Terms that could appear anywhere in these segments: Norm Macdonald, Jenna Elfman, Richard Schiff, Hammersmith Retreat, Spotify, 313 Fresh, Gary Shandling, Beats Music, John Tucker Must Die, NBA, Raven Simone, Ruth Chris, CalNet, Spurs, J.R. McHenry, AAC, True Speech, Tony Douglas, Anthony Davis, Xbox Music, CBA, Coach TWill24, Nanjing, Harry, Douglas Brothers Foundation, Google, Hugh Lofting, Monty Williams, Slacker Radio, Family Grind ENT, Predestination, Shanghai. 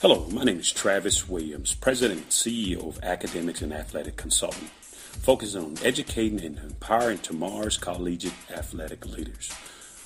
Hello, my name is Travis Williams, President and CEO of Academics and Athletic Consulting, focusing on educating and empowering tomorrow's collegiate athletic leaders.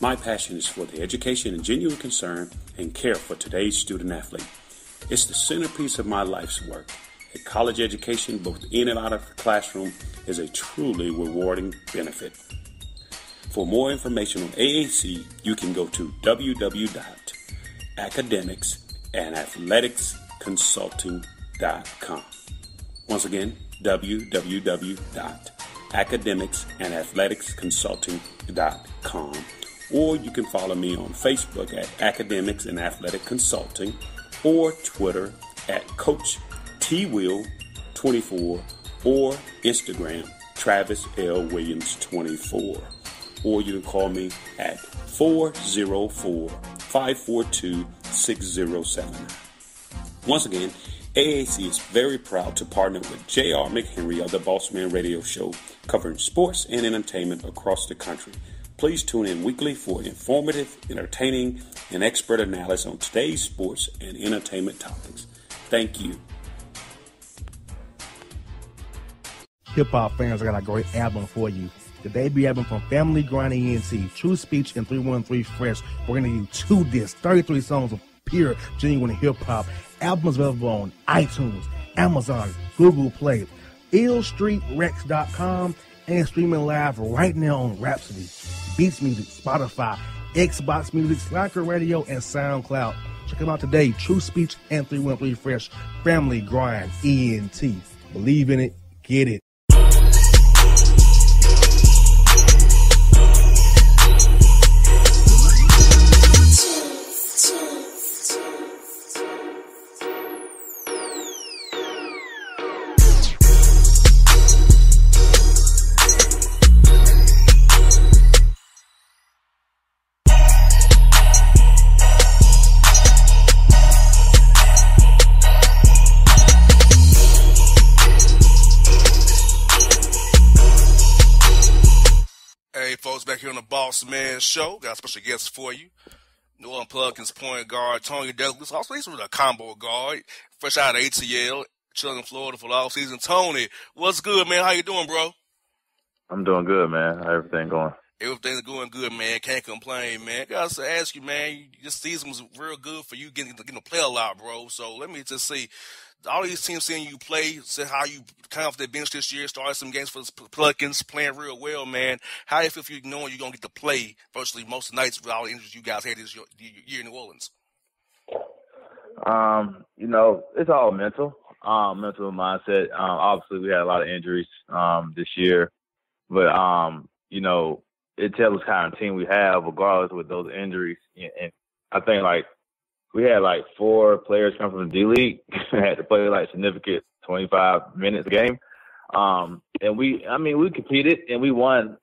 My passion is for the education and genuine concern and care for today's student athlete. It's the centerpiece of my life's work. A college education, both in and out of the classroom, is a truly rewarding benefit. For more information on AAC, you can go to www.academicsandathleticsconsulting.com. Once again, www.academicsandathleticsconsulting.com. Or you can follow me on Facebook at Academics and Athletic Consulting or Twitter at Coach TWill24 or Instagram TravisLWilliams24. Or you can call me at 404-542-6079. Once again, AAC is very proud to partner with J.R. McHenry of the Bossman Radio Show, covering sports and entertainment across the country. Please tune in weekly for informative, entertaining, and expert analysis on today's sports and entertainment topics. Thank you. Hip-hop fans, I got a great album for you. The debut album from Family Grind ENT, True Speech, and 313 Fresh. We're going to do two discs, 33 songs of pure, genuine hip-hop. Albums available on iTunes, Amazon, Google Play, IllStreetRex.com, and streaming live right now on Rhapsody, Beats Music, Spotify, Xbox Music, Slacker Radio, and SoundCloud. Check them out today, True Speech and 313 Fresh, Family Grind ENT. Believe in it, get it. Here on the Bossman Show, got a special guest for you. New Orleans Pelicans point guard Tony Douglas, also he's with a combo guard, fresh out of ATL, chilling in Florida for the off season. Tony, what's good, man? How you doing, bro? I'm doing good, man. How everything going? Everything's going good, man. Can't complain, man. Got to ask you, man. This season was real good for you, getting to play a lot, bro. So let me just see. All these teams seeing you play, see how you kind of off the bench this year, started some games for the Pelicans, playing real well, man. How do you feel for you knowing you're going to get to play virtually most nights with all the injuries you guys had this year in New Orleans? You know, it's all mental, mental mindset. Obviously, we had a lot of injuries this year, but, you know, it tells us kind of team we have regardless with those injuries. And I think, like, we had like 4 players come from the D League and had to play like significant 25 minutes a game. And we competed and we won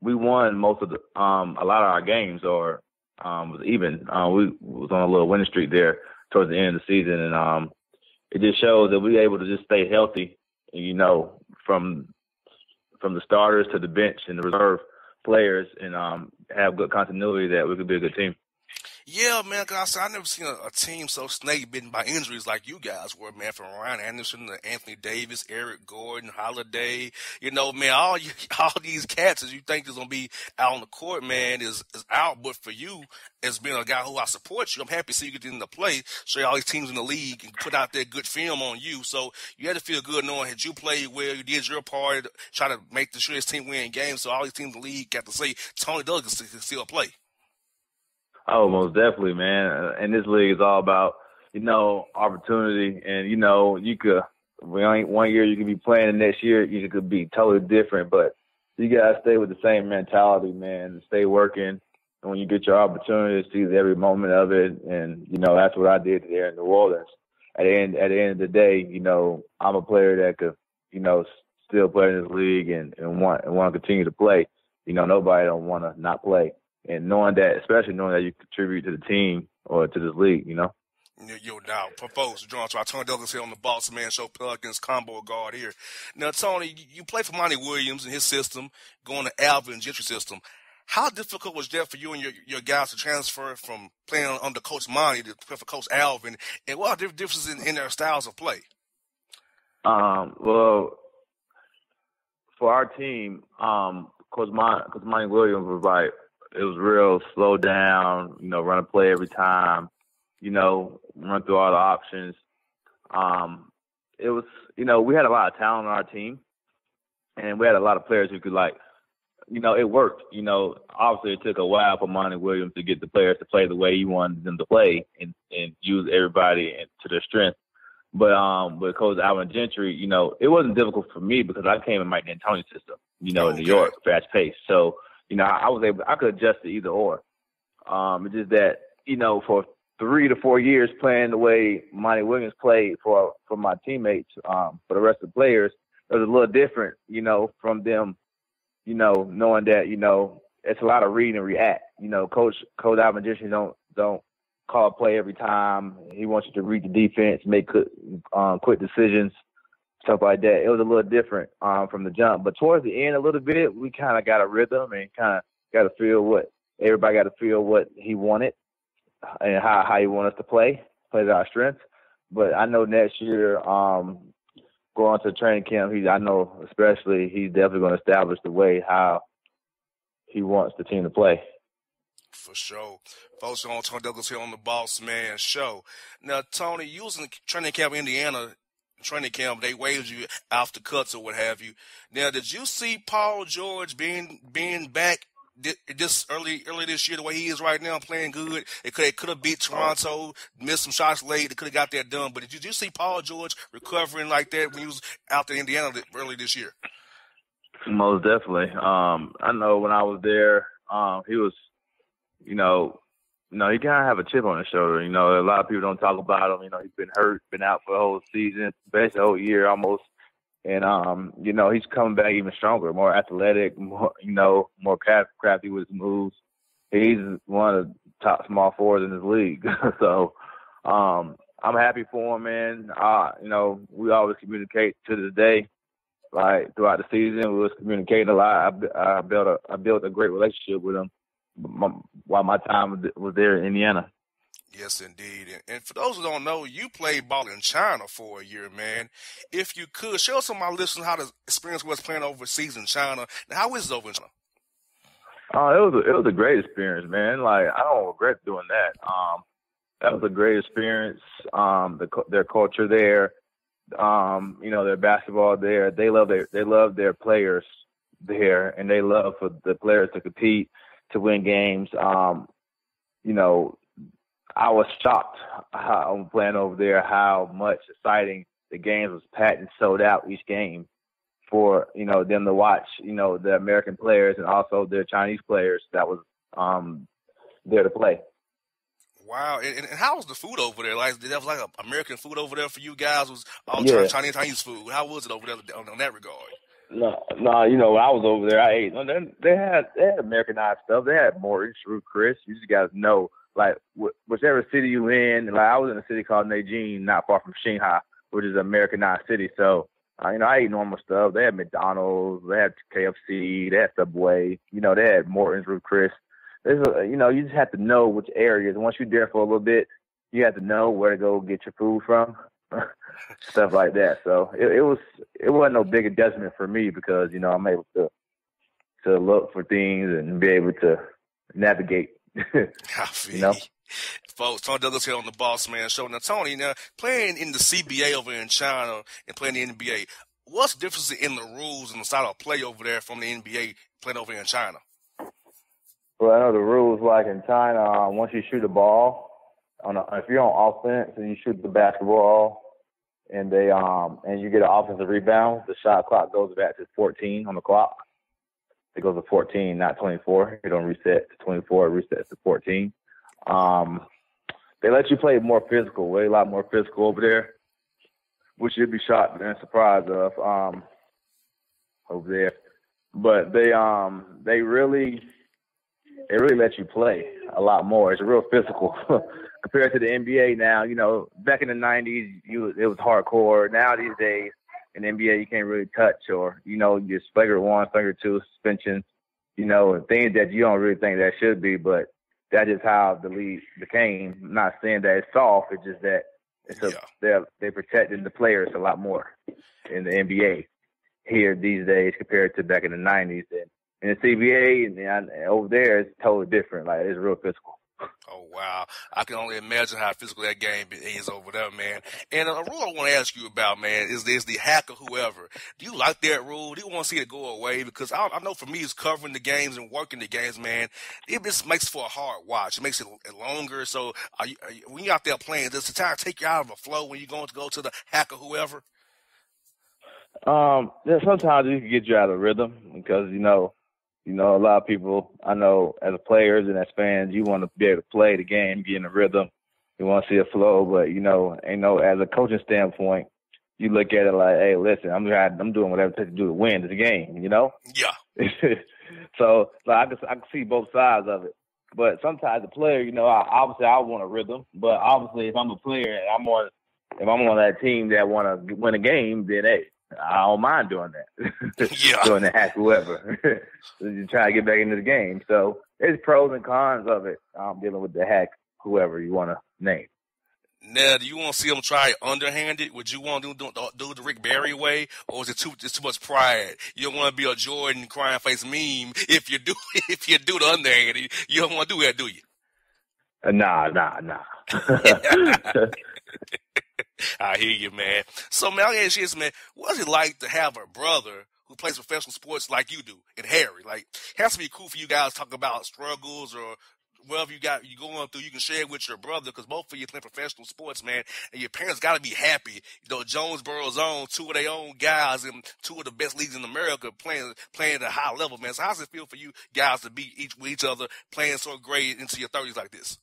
most of the, a lot of our games or, was even, we was on a little winning streak there towards the end of the season. And, it just shows that we were able to just stay healthy, you know, from the starters to the bench and the reserve players and, have good continuity that we could be a good team. Yeah, man, cause I've never seen a team so snake-bitten by injuries like you guys were, man, from Ryan Anderson to Anthony Davis, Eric Gordon, Holiday. You know, man, all these cats that you think is going to be out on the court, man, is out. But for you, as being a guy who I support you, I'm happy to see you get into play, show all these teams in the league and put out their good film on you. So you had to feel good knowing that you played well, you did your part, try to make sure this team win games. So all these teams in the league got to say Tony Douglas can still play. Oh, most definitely, man. And this league is all about, you know, opportunity. And, you know, you could, one year you could be playing, and next year you could be totally different. But you got to stay with the same mentality, man, stay working. And when you get your opportunity, seize every moment of it. And, you know, that's what I did there in New Orleans. At the end of the day, you know, I'm a player that could, you know, still play in this league and want to continue to play. You know, nobody don't want to not play. And especially knowing that you contribute to the team or to this league, you know? Yo, now, folks, John, so I Tony Douglas here on the Bossman Show, Pelicans combo guard here. Now, Tony, you play for Monty Williams and his system, going to Alvin Gentry system. How difficult was that for you and your guys to transfer from playing under Coach Monty to play for Coach Alvin? And what are the differences in their styles of play? Well, for our team, Coach Monty Williams was like, it was real slow down, you know, run a play every time, you know, run through all the options. It was, you know, we had a lot of talent on our team, and we had a lot of players who could, like, you know, it worked. You know, obviously it took a while for Monty Williams to get the players to play the way he wanted them to play and use everybody to their strength. But Coach Alvin Gentry, you know, it wasn't difficult for me because I came in Mike D'Antoni's system, you know, in New York, fast pace. So, you know, I could adjust to either or. It's just that, you know, for 3 to 4 years playing the way Monty Williams played for my teammates, for the rest of the players, it was a little different, you know, from them, you know, knowing that, you know, it's a lot of read and react. You know, Coach Alvin Gentry don't call a play every time. He wants you to read the defense, make quick decisions, stuff like that. It was a little different from the jump. But towards the end a little bit, we kind of got a rhythm and kind of got to feel what he wanted and how he wanted us to play to our strengths. But I know next year going to training camp, he's definitely going to establish the way how he wants the team to play. For sure. Folks, on Tony Douglas here on the Boss Man Show. Now, Tony, you was in training camp in Indiana. Training camp, they waived you after cuts or what have you. Now, did you see Paul George being back this early this year the way he is right now, playing good? It could have beat Toronto, missed some shots late. It could have got that done. But did you see Paul George recovering like that when he was out to Indiana early this year? Most definitely. I know when I was there, he was, you know, no, he kind of have a chip on his shoulder. You know, a lot of people don't talk about him. You know, he's been hurt, been out for the whole season, basically the whole year almost. And, you know, he's coming back even stronger, more athletic, more, you know, more crafty with his moves. He's one of the top small forwards in this league. So I'm happy for him, man. You know, we always communicate to this day. Like, throughout the season, we was communicating a lot. I built a great relationship with him while my time was there in Indiana. Yes, indeed. And for those who don't know, you played ball in China for a year, man. If you could, show some of my listeners how the experience was playing overseas in China. Now, how is it over in China? It was a great experience, man. Like, I don't regret doing that. That was a great experience. Their culture there, you know, their basketball there. They love their players there, and they love for the players to compete, to win games. You know, I was shocked how playing over there, how much exciting the games was, packed and sold out each game for, you know, them to watch, you know, the American players and also their Chinese players that was there to play. Wow. And how was the food over there? Like, there was like American food over there for you guys? Was all Chinese food? How was it over there on that regard? No, you know, when I was over there, I ate. They had Americanized stuff. They had Morton's, Ruth Chris. You just got to know, like, whichever city you in. Like, I was in a city called Nanjing, not far from Shanghai, which is an Americanized city. So, you know, I ate normal stuff. They had McDonald's, they had KFC, they had Subway. You know, they had Morton's, Ruth Chris. You know, you just have to know which areas. Once you're there for a little bit, you have to know where to go get your food from. Stuff like that. So it wasn't no big adjustment for me because, you know, I'm able to look for things and be able to navigate. You know, folks, Tony Douglas here on the Boss Man Show. Now, Tony, playing in the CBA over in China and playing in the NBA, what's the difference in the rules and the style of play over there from the NBA playing over in China? Well, I know the rules, like in China, once you shoot a ball, if you're on offense and you shoot the basketball and they and you get an offensive rebound, the shot clock goes back to 14 on the clock. It goes to 14, not 24. It don't reset to 24. It resets to 14. They let you play more physical, way a lot more physical over there, which you'd be shocked and surprised of over there. But they really let you play a lot more. It's real physical. Compared to the NBA now, you know, back in the 90s, it was hardcore. Now these days in the NBA, you can't really touch or, you know, just finger one, finger two suspension. you know, and things that you don't really think that should be, but that is how the league became. I'm not saying that it's soft, it's just that it's a, they're protecting the players a lot more in the NBA here these days compared to back in the 90s. And in the CBA and over there, it's totally different. Like, it's real physical. Oh, wow. I can only imagine how physical that game is over there, man. And a rule I want to ask you about, man, is the hack or whoever. Do you like that rule? Do you want to see it go away? Because I know for me, it's covering the games and working the games, man. It just makes for a hard watch. It makes it longer. So are you, when you're out there playing, does the time take you out of a flow when you're going to go to the hack or whoever? Sometimes it can get you out of rhythm because, you know, a lot of people, I know, as players and as fans, you want to be able to play the game, get in the rhythm. You want to see a flow, but, as a coaching standpoint, you look at it like, hey, listen, I'm doing whatever it takes to do to win the game, you know? Yeah. So like, I can see both sides of it. But sometimes the player, obviously I want a rhythm, but obviously if I'm a player and if I'm on that team that want to win a game, then hey, I don't mind doing that. Yeah. Doing the hack whoever. You try to get back into the game. So there's pros and cons of it. I'm dealing with the hack whoever you want to name. Now, do you want to see them try underhanded? Would you want to do the Rick Barry way, or is it too much pride? You don't want to be a Jordan crying face meme if you do the underhanded. You don't want to do that, do you? Nah. I hear you, man. So, man, I'll ask you this, man. What's it like to have a brother who plays professional sports like you do, and Harry? Like, it has to be cool for you guys to talk about struggles or whatever you going through. You can share it with your brother because both of you play professional sports, man, and your parents got to be happy. Jonesboro's own, two of their own guys in two of the best leagues in America playing at a high level, man. So how does it feel for you guys to be with each other playing so great into your 30s like this?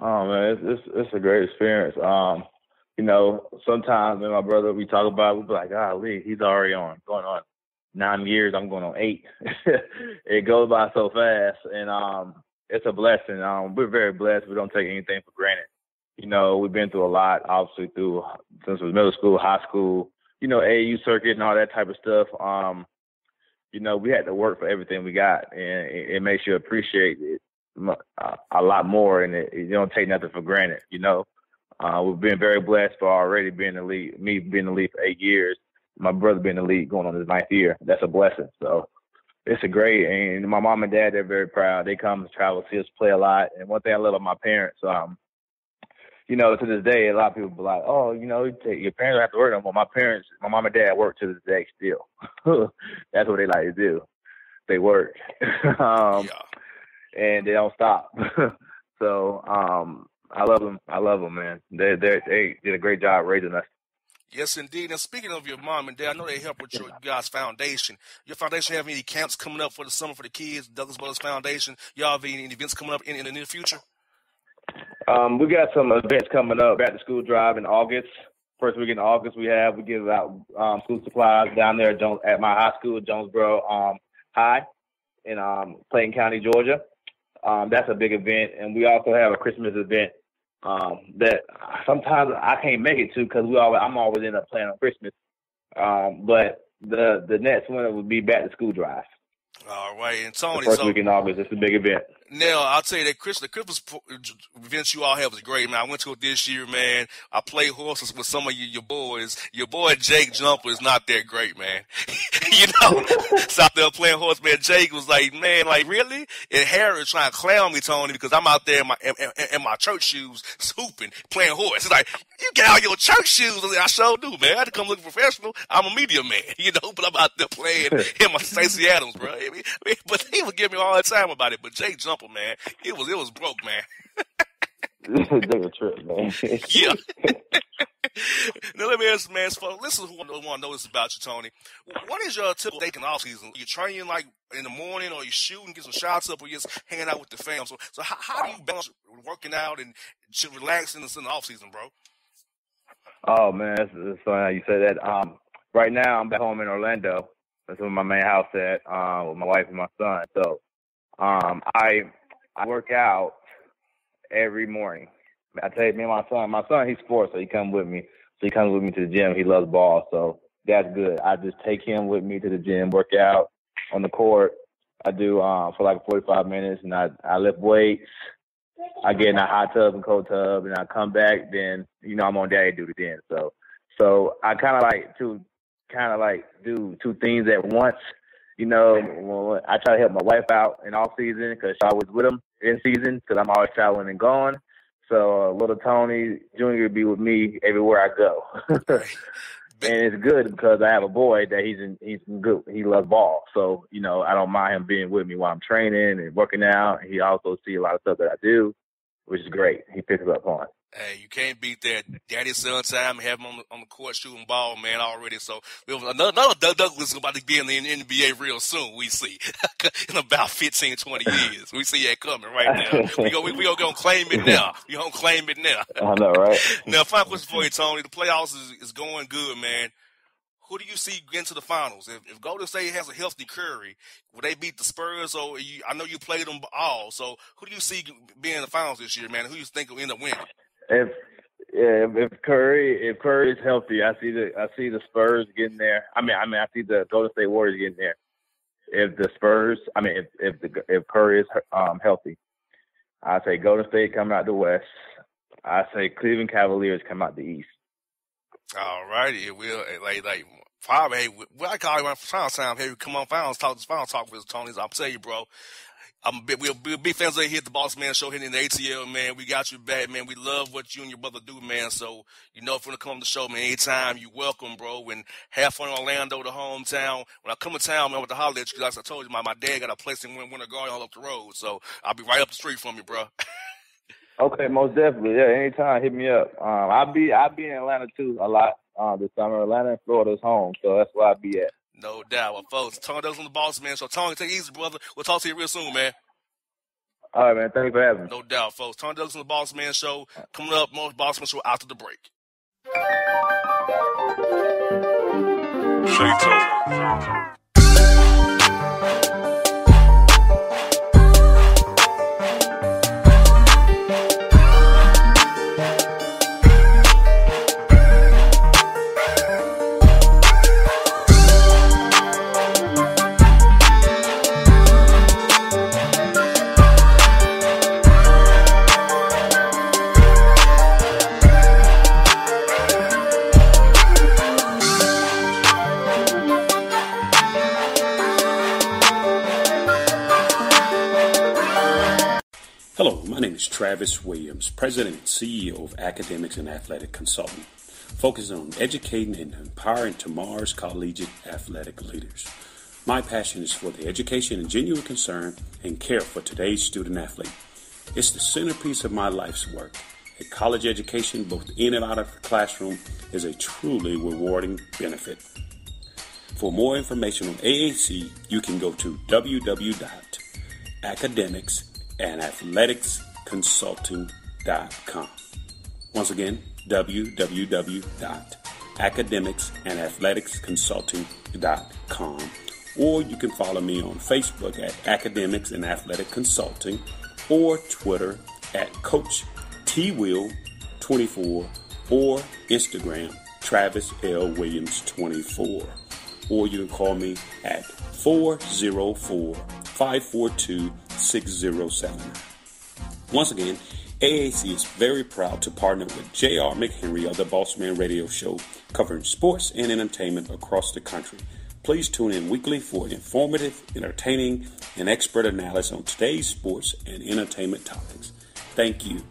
Oh man, it's a great experience. Sometimes me and my brother, we talk about it, we'll be like, golly, he's already going on 9 years, I'm going on 8. It goes by so fast, and it's a blessing. We're very blessed. We don't take anything for granted. We've been through a lot, obviously since it was middle school, high school, AAU circuit and all that type of stuff. We had to work for everything we got, and it makes you appreciate it a lot more, and you don't take nothing for granted. We've been very blessed for already being in the league, me being in the league for 8 years, my brother being in the league going on his 9th year. That's a blessing. So it's a great, and my mom and dad, they're very proud. They come and travel, see us play a lot. And one thing I love about my parents, to this day, a lot of people be like, oh, your parents don't have to work no more. My parents, my mom and dad work to this day still. That's what they like to do. They work. And they don't stop. So I love them, man. They did a great job raising us. Yes, indeed. And speaking of your mom and dad, I know they help with your guys' foundation. Your foundation have any camps coming up for the summer for the kids, Douglas Brothers Foundation? Y'all have any events coming up in the near future? We got some events coming up. Back to school drive in August. First week in August we give out school supplies down there at my high school, Jonesboro High in Clayton County, Georgia. That's a big event. And we also have a Christmas event that sometimes I can't make it to because I'm always end up playing on Christmas. But the next one would be back to school drive. All right. And Tony, first week in August, it's a big event. Now, I'll tell you that the Christmas events you all have is great, man. I went to it this year, man. I played horses with some of your boys. Your boy Jake Jumper is not that great, man. So out there playing horse, man. Jake was like, man, like, really? And Harry was trying to clown me, Tony, because I'm out there in my church shoes, swooping, playing horse. It's like, you got all your church shoes. I sure do, man. I had to come look professional. I'm a media man, but I'm out there playing in my Stacey Adams, bro. But he would give me all the time about it. But Jake Jumper, man, it was broke, man. Take a trip, man. Yeah. Now let me ask, man, for listeners who want to know this about you, Tony. What is your typical day in off season? You training like in the morning, or you shooting, get some shots up, or you just hanging out with the fam? So how do you balance working out and relaxing in the off season, bro? Oh man, it's funny how you say that. Right now I'm back home in Orlando. That's where my main house at, with my wife and my son. So, I work out every morning. I take me and my son, he's sports, so he comes with me. So he comes with me to the gym. He loves ball. So that's good. I just take him with me to the gym, work out on the court. I do for like 45 minutes, and I lift weights. I get in a hot tub and cold tub, and I come back. Then, you know, I'm on daddy duty then. So I kind of like do two things at once. You know, I try to help my wife out in off season because I was with him in season because I'm always traveling and going. So little Tony Junior be with me everywhere I go, and it's good because I have a boy that he's good. He loves ball, so you know I don't mind him being with me while I'm training and working out. He also sees a lot of stuff that I do, which is great. He picks up on it. Hey, you can't beat that daddy-son time and have him on the court shooting ball, man, already. So we have another Douglas is about to be in the NBA real soon, we see, in about 15, 20 years. We see that coming right now. We're going to claim it now. We're going to claim it now. I know, right? Now, final question for you, Tony. The playoffs is going good, man. Who do you see getting to the finals? If Golden State has a healthy Curry, will they beat the Spurs? I know you played them all. So who do you see being in the finals this year, man? Who do you think will end up winning? If Curry is healthy, I see the Spurs getting there. I mean, I see the Golden State Warriors getting there. If Curry is healthy, I say Golden State coming out the West. I say Cleveland Cavaliers come out the East. All righty, we'll like probably. Hey, well, I call you on final time. Hey, come on, finals talk with Tony. I'll tell you, bro. We're big fans of here at the Bossman Show, hitting the ATL, man. We got you back, man. We love what you and your brother do, man. So, you know, if you want to come on the show, man, anytime, you're welcome, bro. And have fun in Orlando, the hometown. When I come to town, man, with the holidays, because like I told you, my dad got a place in Winter Garden all up the road. So I'll be right up the street from you, bro. Okay, most definitely. Yeah, anytime, hit me up. I'll be in Atlanta, too, a lot this summer. Atlanta and Florida's home, so that's where I'll be at. No doubt. Well, folks, Tony Douglas on the Bossman Show. Tony, take it easy, brother. We'll talk to you real soon, man. All right, man. Thank you for having me. No doubt, folks. Tony Douglas on the Bossman Show. Coming up, more Bossman Show after the break. Shaitan. My name is Travis Williams, President and CEO of Academics and Athletic Consulting, focusing on educating and empowering tomorrow's collegiate athletic leaders. My passion is for the education and genuine concern and care for today's student athlete. It's the centerpiece of my life's work. A college education, both in and out of the classroom, is a truly rewarding benefit. For more information on AAC, you can go to www.academics.com and athleticsconsulting.com. Once again, www.academicsandathleticsconsulting.com, or you can follow me on Facebook at Academics and Athletic Consulting, or Twitter at Coach TWill24, or Instagram TravisLWilliams24, or you can call me at 404-542-6079. Once again, AAC is very proud to partner with J.R. McHenry of the Bossman Radio Show, covering sports and entertainment across the country. Please tune in weekly for informative, entertaining, and expert analysis on today's sports and entertainment topics. Thank you.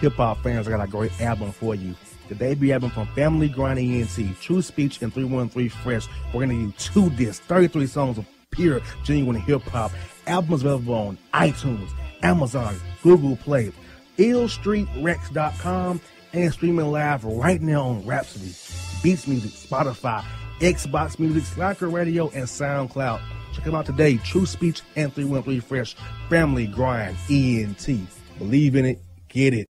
Hip-hop fans, I got a great album for you. The debut album from Family Grind ENT, True Speech, and 313 Fresh. We're going to do 2 discs, 33 songs of pure, genuine hip-hop. Albums available on iTunes, Amazon, Google Play, IllStreetRex.com, and streaming live right now on Rhapsody, Beats Music, Spotify, Xbox Music, Slacker Radio, and SoundCloud. Check them out today, True Speech and 313 Fresh, Family Grind ENT. Believe in it, get it.